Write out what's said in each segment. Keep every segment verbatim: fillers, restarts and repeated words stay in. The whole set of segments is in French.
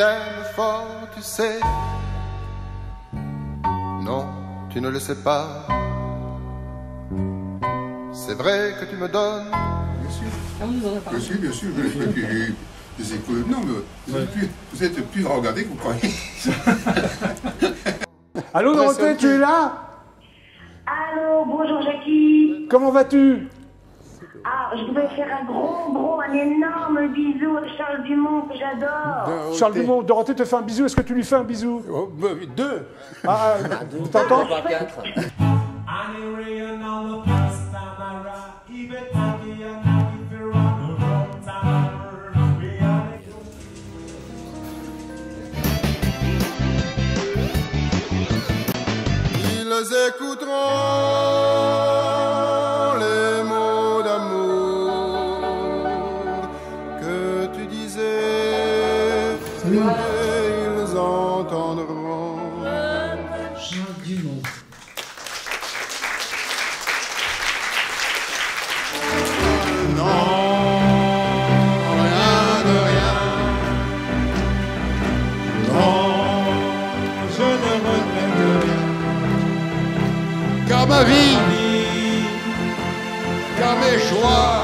t'aime fort, tu sais. Non, tu ne le sais pas. C'est vrai que tu me donnes. Bien sûr. Ah, vous en avez parlé. Bien sûr, bien sûr. Je sais que non, mais ouais. Vous êtes plus regardé que vous croyez. Allô, Dorothée, tu es là? Allô, bonjour Jackie. Comment vas-tu? Ah, je voulais faire un gros, gros, un énorme bisou à Charles Dumont, que j'adore. Charles Dumont, Dorothée te fait un bisou, est-ce que tu lui fais un bisou? Oh, bah, deux. Ah, euh, t'entends? Ils écouteront les mots d'amour que tu disais. Salut. Et ils entendront. Charles Dumont. Car ma vie, car mes choix,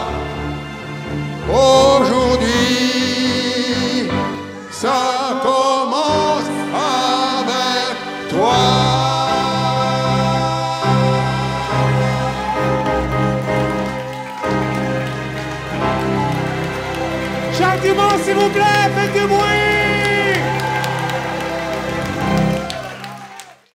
aujourd'hui, ça commence avec toi. Charles Dumont, s'il vous plaît, faites du bruit.